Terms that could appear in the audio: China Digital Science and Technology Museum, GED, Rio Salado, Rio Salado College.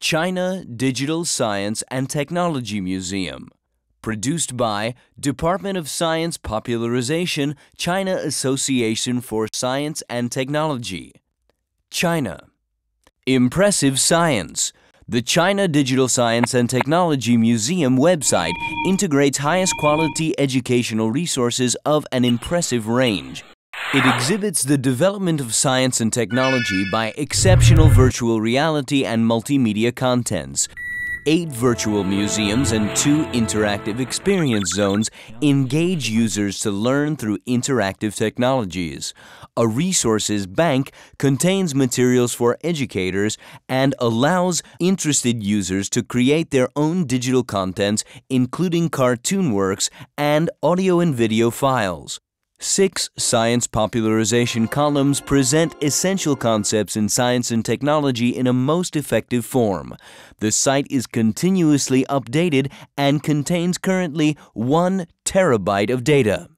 China Digital Science and Technology Museum. Produced by Department of Science Popularization, China Association for Science and Technology. China. Impressive science. The China Digital Science and Technology Museum website integrates highest quality educational resources of an impressive range. It exhibits the development of science and technology by exceptional virtual reality and multimedia contents. 8 virtual museums and 2 interactive experience zones engage users to learn through interactive technologies. A resources bank contains materials for educators and allows interested users to create their own digital contents, including cartoon works and audio and video files. 6 science popularization columns present essential concepts in science and technology in a most effective form. The site is continuously updated and contains currently 1 terabyte of data.